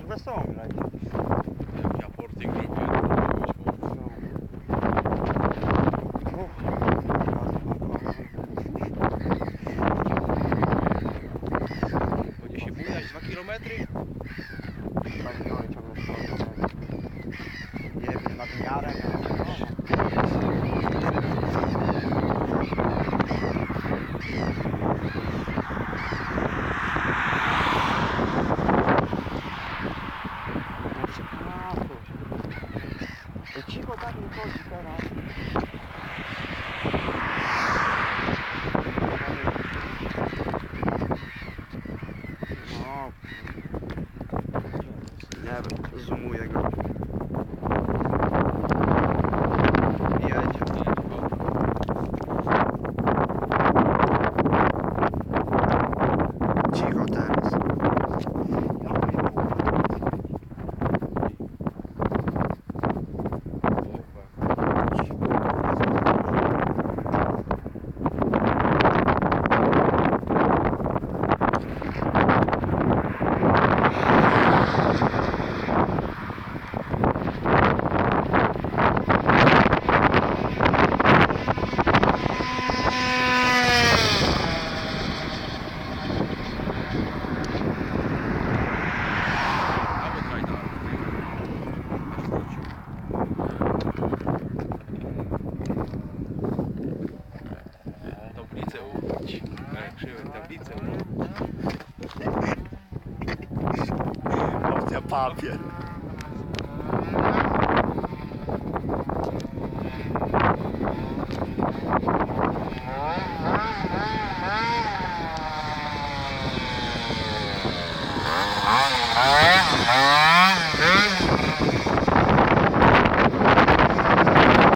też wesoło grać. Ja porty grupy. Będzie się bujać 2 kilometry? Nie wiem, nad miarę. Cicho tak nie chodzi teraz. No. Nie wiem, zoomuję go. Papier.